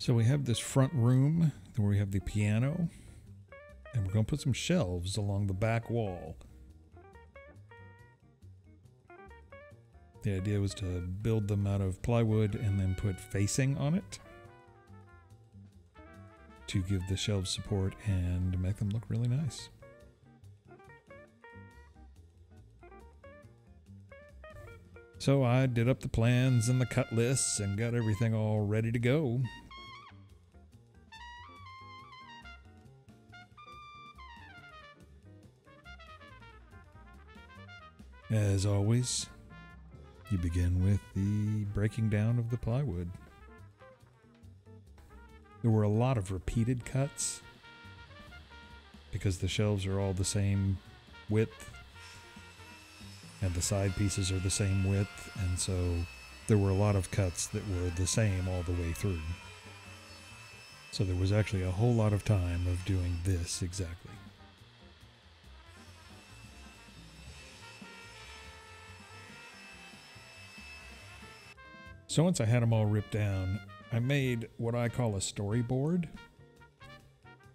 So we have this front room where we have the piano, and we're going to put some shelves along the back wall. The idea was to build them out of plywood and then put facing on it to give the shelves support and make them look really nice. So I did up the plans and the cut lists and got everything all ready to go. As always, you begin with the breaking down of the plywood. There were a lot of repeated cuts because the shelves are all the same width and the side pieces are the same width, and so there were a lot of cuts that were the same all the way through. So there was actually a whole lot of time of doing this exactly. So once I had them all ripped down, I made what I call a storyboard.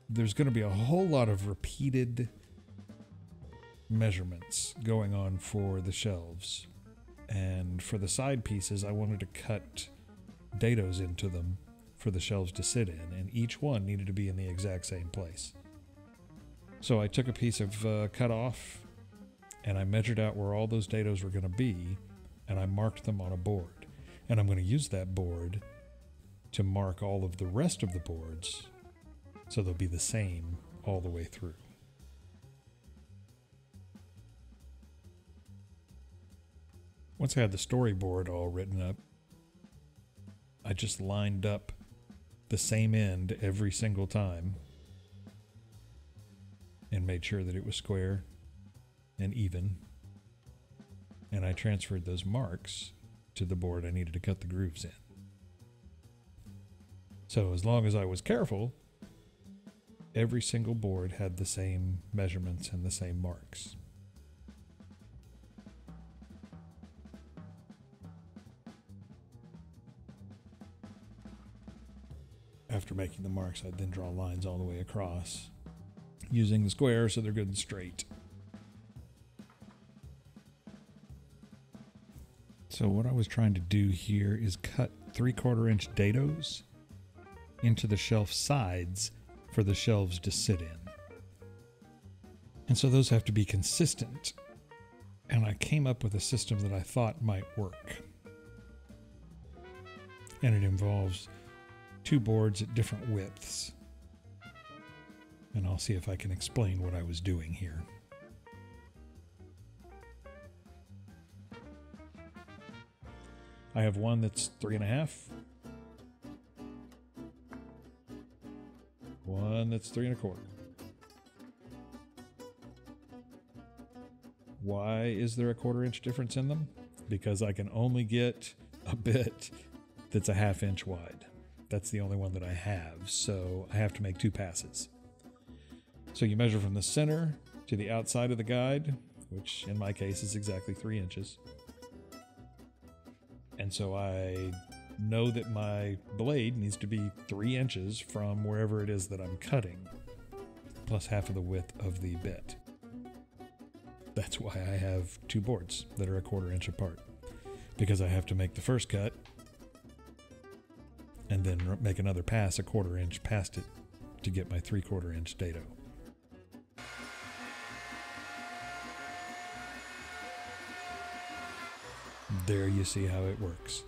There's going to be a whole lot of repeated measurements going on for the shelves. And for the side pieces, I wanted to cut dados into them for the shelves to sit in, and each one needed to be in the exact same place. So I took a piece of cutoff, and I measured out where all those dados were going to be, and I marked them on a board. And I'm going to use that board to mark all of the rest of the boards so they'll be the same all the way through. Once I had the storyboard all written up, I just lined up the same end every single time and made sure that it was square and even. And I transferred those marks to the board I needed to cut the grooves in. So as long as I was careful, every single board had the same measurements and the same marks. After making the marks, I'd then draw lines all the way across using the square so they're good and straight. So what I was trying to do here is cut 3/4 inch dados into the shelf sides for the shelves to sit in. And so those have to be consistent. And I came up with a system that I thought might work. And it involves two boards at different widths. And I'll see if I can explain what I was doing here. I have one that's 3.5. One that's 3.25. Why is there a 1/4 inch difference in them? Because I can only get a bit that's a 1/2 inch wide. That's the only one that I have, so I have to make two passes. So you measure from the center to the outside of the guide, which in my case is exactly 3 inches. And so I know that my blade needs to be 3 inches from wherever it is that I'm cutting, plus half of the width of the bit. That's why I have two boards that are a 1/4 inch apart, because I have to make the first cut and then make another pass a 1/4 inch past it to get my 3/4 inch dado. There you see how it works.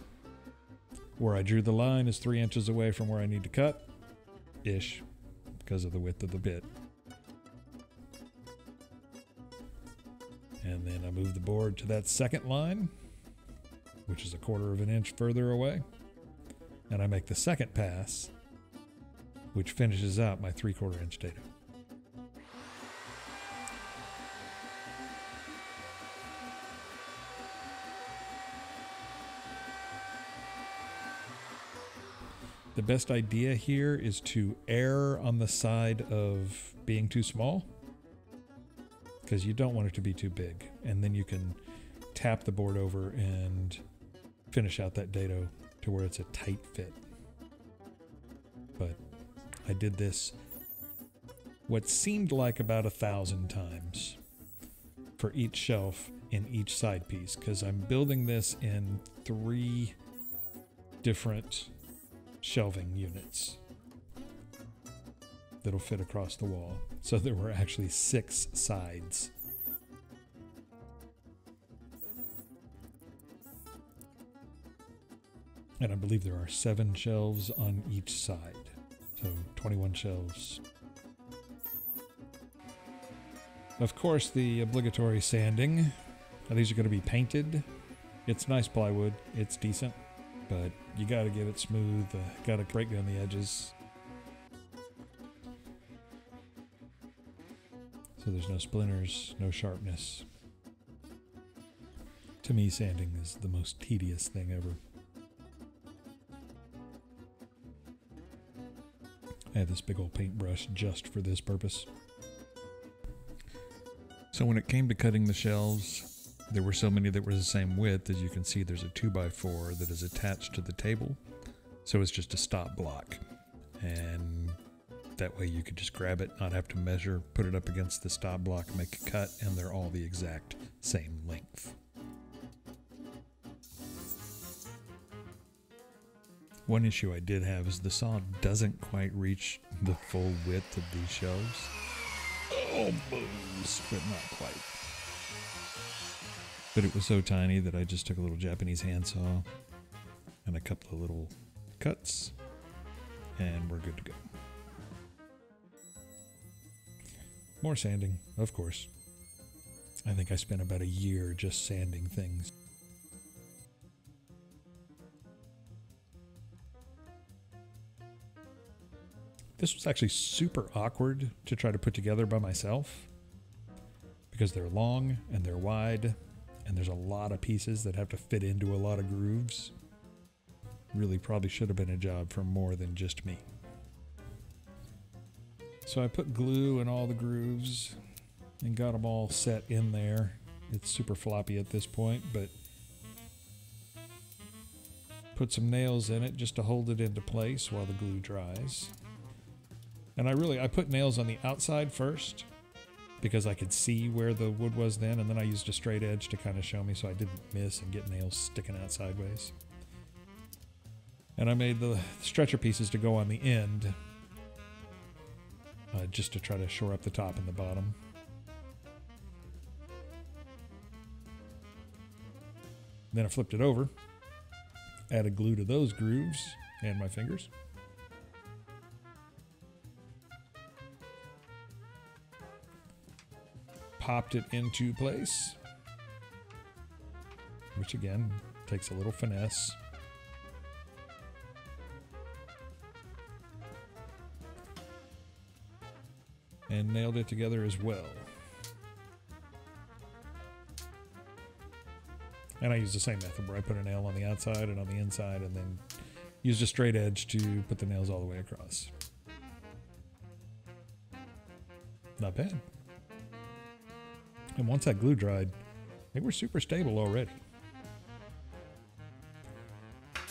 Where I drew the line is 3 inches away from where I need to cut, ish, because of the width of the bit. And then I move the board to that second line, which is a 1/4 inch further away. And I make the second pass, which finishes out my 3/4 inch dado. The best idea here is to err on the side of being too small, because you don't want it to be too big, and then you can tap the board over and finish out that dado to where it's a tight fit. I did this what seemed like about 1,000 times for each shelf and each side piece, because I'm building this in 3 different shelving units that'll fit across the wall. So there were actually 6 sides. And I believe there are 7 shelves on each side. So 21 shelves. Of course, the obligatory sanding. Now, these are going to be painted. It's nice plywood. It's decent. But you got to get it smooth. Got to break down the edges. So there's no splinters, no sharpness. To me, sanding is the most tedious thing ever. I have this big old paintbrush just for this purpose. So when it came to cutting the shelves, there were so many that were the same width. As you can see, there's a 2x4 that is attached to the table. So it's just a stop block. And that way you could just grab it, not have to measure, put it up against the stop block, make a cut, and they're all the exact same length. One issue I did have is the saw doesn't quite reach the full width of these shelves. Almost, but not quite. But it was so tiny that I just took a little Japanese handsaw and a couple of little cuts, and we're good to go. More sanding, of course. I think I spent about a year just sanding things. This was actually super awkward to try to put together by myself because they're long and they're wide and there's a lot of pieces that have to fit into a lot of grooves. Really probably should have been a job for more than just me. So I put glue in all the grooves and got them all set in there. It's super floppy at this point, but put some nails in it just to hold it into place while the glue dries. And I put nails on the outside first because I could see where the wood was then, and then I used a straight edge to kind of show me so I didn't miss and get nails sticking out sideways. And I made the stretcher pieces to go on the end just to try to shore up the top and the bottom. Then I flipped it over, added glue to those grooves and my fingers. Popped it into place, which again takes a little finesse. And nailed it together as well. And I used the same method where I put a nail on the outside and on the inside and then used a straight edge to put the nails all the way across. Not bad. And once that glue dried, they were super stable already.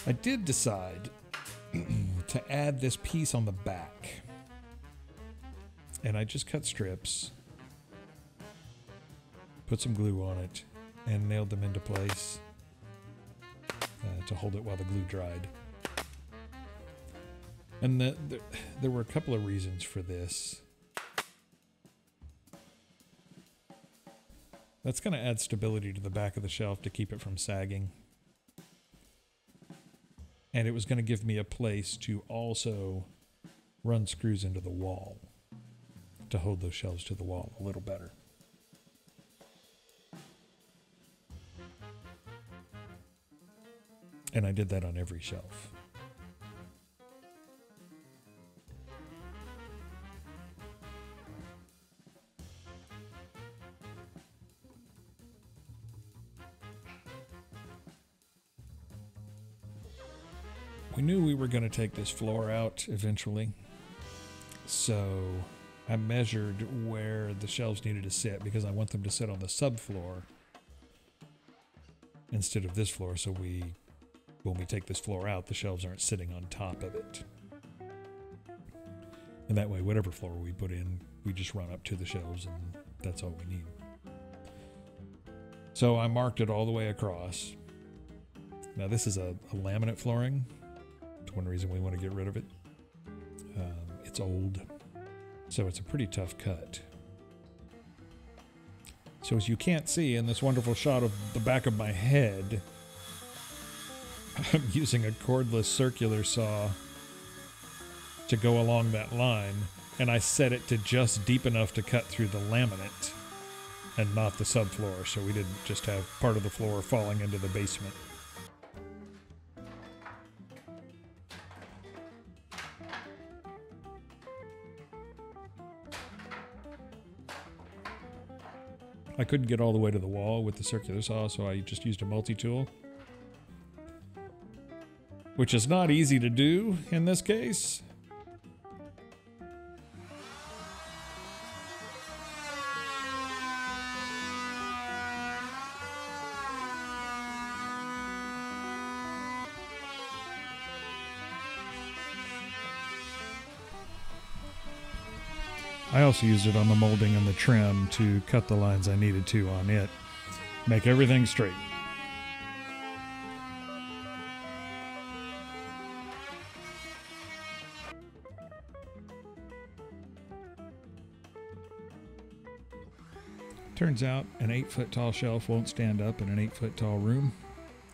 I did decide to add this piece on the back. And I just cut strips, put some glue on it, and nailed them into place to hold it while the glue dried. And there were a couple of reasons for this. That's going to add stability to the back of the shelf to keep it from sagging. And it was going to give me a place to also run screws into the wall to hold those shelves to the wall a little better. And I did that on every shelf. We knew we were going to take this floor out eventually, so I measured where the shelves needed to sit because I want them to sit on the subfloor instead of this floor, so when we take this floor out, the shelves aren't sitting on top of it. And that way, whatever floor we put in, we just run up to the shelves and that's all we need. So I marked it all the way across. Now this is a laminate flooring. It's one reason we want to get rid of it. It's old, so it's a pretty tough cut. So as you can't see in this wonderful shot of the back of my head, I'm using a cordless circular saw to go along that line, and I set it to just deep enough to cut through the laminate and not the subfloor, so we didn't just have part of the floor falling into the basement. I couldn't get all the way to the wall with the circular saw, so I just used a multi-tool, which is not easy to do in this case. I also used it on the molding and the trim to cut the lines I needed to on it. Make everything straight. Turns out an 8-foot tall shelf won't stand up in an 8-foot tall room.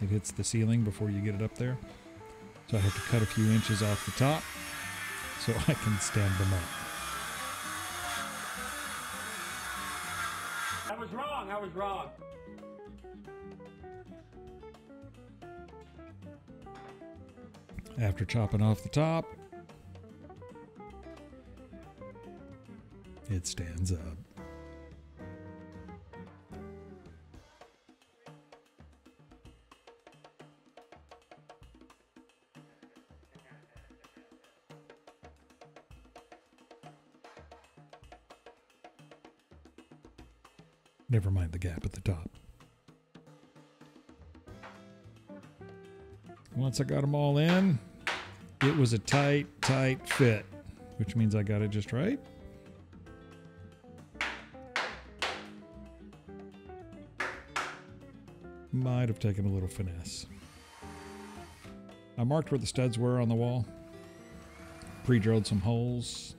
It hits the ceiling before you get it up there. So I have to cut a few inches off the top so I can stand them up. I was wrong. After chopping off the top, it stands up. Never mind the gap at the top. Once I got them all in, it was a tight, tight fit, which means I got it just right. Might have taken a little finesse. I marked where the studs were on the wall, pre-drilled some holes,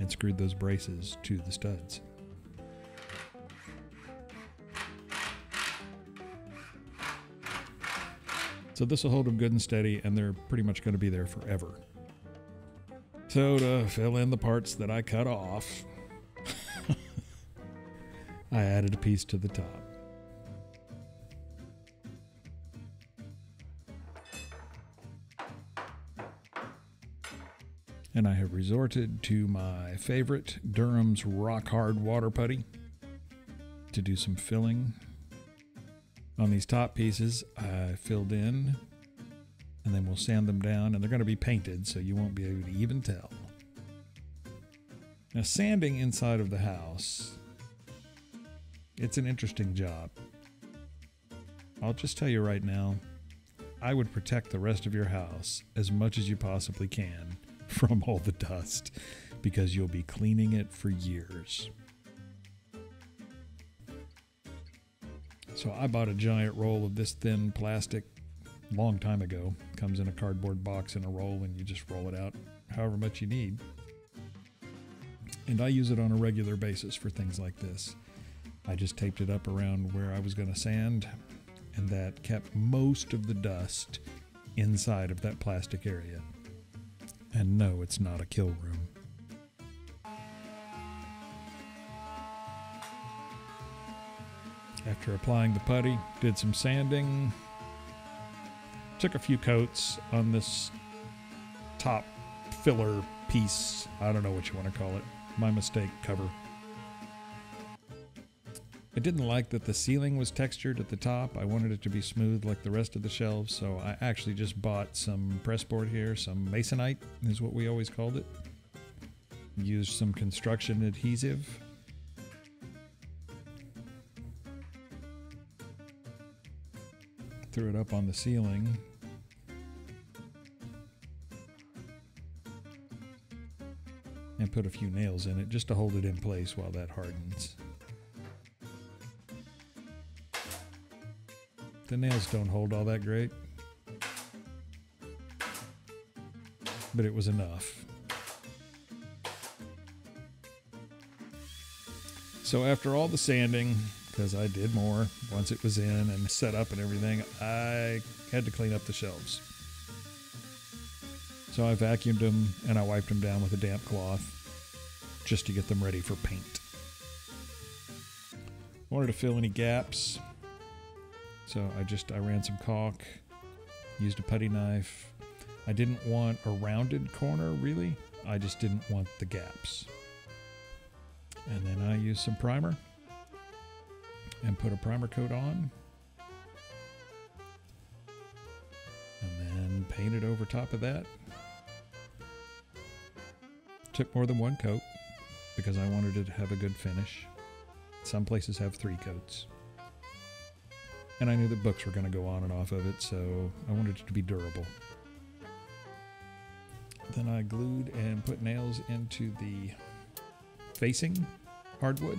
and screwed those braces to the studs. So this will hold them good and steady, and they're pretty much going to be there forever. So to fill in the parts that I cut off, I added a piece to the top. And I have resorted to my favorite Durham's Rock Hard Water Putty to do some filling. On these top pieces, I filled in, and then we'll sand them down, and they're going to be painted, so you won't be able to even tell. Now, sanding inside of the house, it's an interesting job. I'll just tell you right now, I would protect the rest of your house as much as you possibly can from all the dust, because you'll be cleaning it for years. So I bought a giant roll of this thin plastic a long time ago. It comes in a cardboard box in a roll, and you just roll it out however much you need. And I use it on a regular basis for things like this. I just taped it up around where I was going to sand, and that kept most of the dust inside of that plastic area. And no, it's not a kill room. After applying the putty, did some sanding, took a few coats on this top filler piece. I don't know what you want to call it. My mistake, cover. I didn't like that the ceiling was textured at the top. I wanted it to be smooth like the rest of the shelves, so I actually just bought some pressboard here. Some masonite is what we always called it. Used some construction adhesive. Threw it up on the ceiling. and put a few nails in it just to hold it in place while that hardens. The nails don't hold all that great, but it was enough. So after all the sanding, because I did more once it was in and set up and everything, I had to clean up the shelves. So I vacuumed them and I wiped them down with a damp cloth just to get them ready for paint. I wanted to fill any gaps, so I ran some caulk, used a putty knife. I didn't want a rounded corner, really. I just didn't want the gaps. And then I used some primer and put a primer coat on, and then painted over top of that. Took more than one coat because I wanted it to have a good finish. Some places have 3 coats. And I knew that books were going to go on and off of it, so I wanted it to be durable. Then I glued and put nails into the facing hardwood.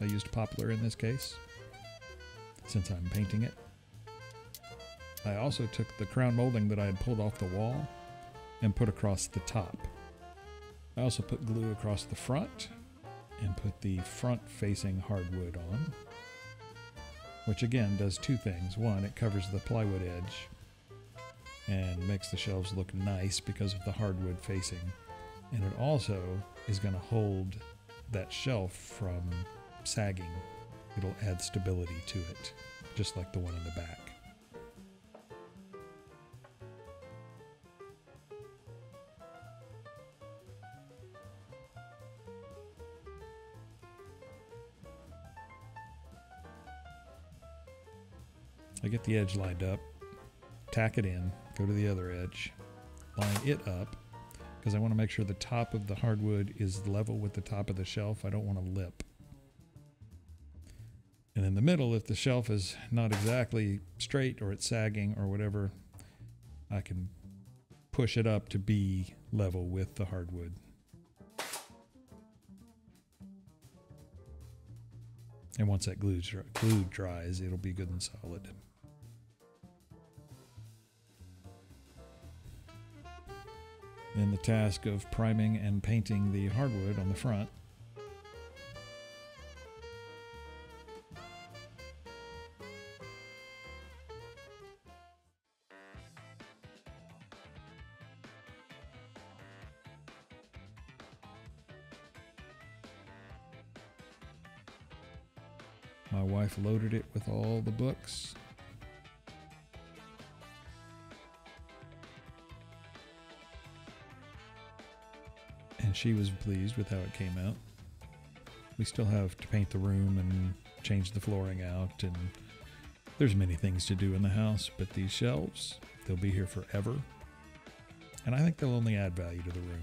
I used poplar in this case, since I'm painting it. I also took the crown molding that I had pulled off the wall and put across the top. I also put glue across the front and put the front facing hardwood on, which again does 2 things. One, it covers the plywood edge and makes the shelves look nice because of the hardwood facing. And it also is going to hold that shelf from sagging. It'll add stability to it, just like the one in the back. I get the edge lined up, tack it in, go to the other edge, line it up, because I want to make sure the top of the hardwood is level with the top of the shelf. I don't want a lip. And in the middle, if the shelf is not exactly straight or it's sagging or whatever, I can push it up to be level with the hardwood. And once that glue dries, it'll be good and solid. Then the task of priming and painting the hardwood on the front. My wife loaded it with all the books. And she was pleased with how it came out. We still have to paint the room and change the flooring out, and there's many things to do in the house, but these shelves, they'll be here forever. And I think they'll only add value to the room.